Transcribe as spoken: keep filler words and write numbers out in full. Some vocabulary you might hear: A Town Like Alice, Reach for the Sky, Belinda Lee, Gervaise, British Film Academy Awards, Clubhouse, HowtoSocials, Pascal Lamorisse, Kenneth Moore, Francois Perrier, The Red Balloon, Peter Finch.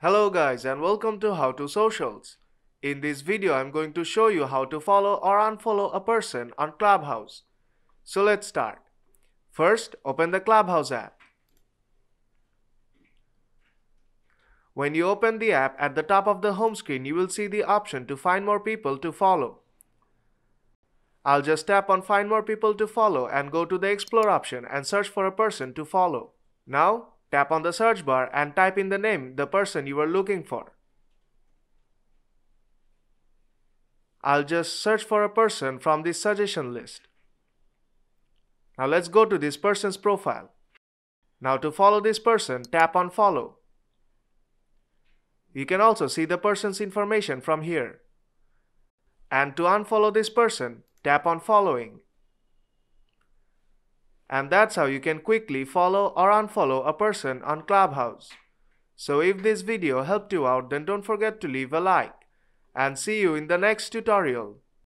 Hello guys and welcome to How to Socials. In this video I'm going to show you how to follow or unfollow a person on Clubhouse. So let's start. First, open the Clubhouse app. When you open the app, at the top of the home screen you will see the option to find more people to follow. I'll just tap on find more people to follow and go to the explore option and search for a person to follow. Now, tap on the search bar and type in the name, the person you are looking for. I'll just search for a person from this suggestion list. Now let's go to this person's profile. Now to follow this person, tap on follow. You can also see the person's information from here. And to unfollow this person, tap on following. And that's how you can quickly follow or unfollow a person on Clubhouse. So if this video helped you out, then don't forget to leave a like. And see you in the next tutorial.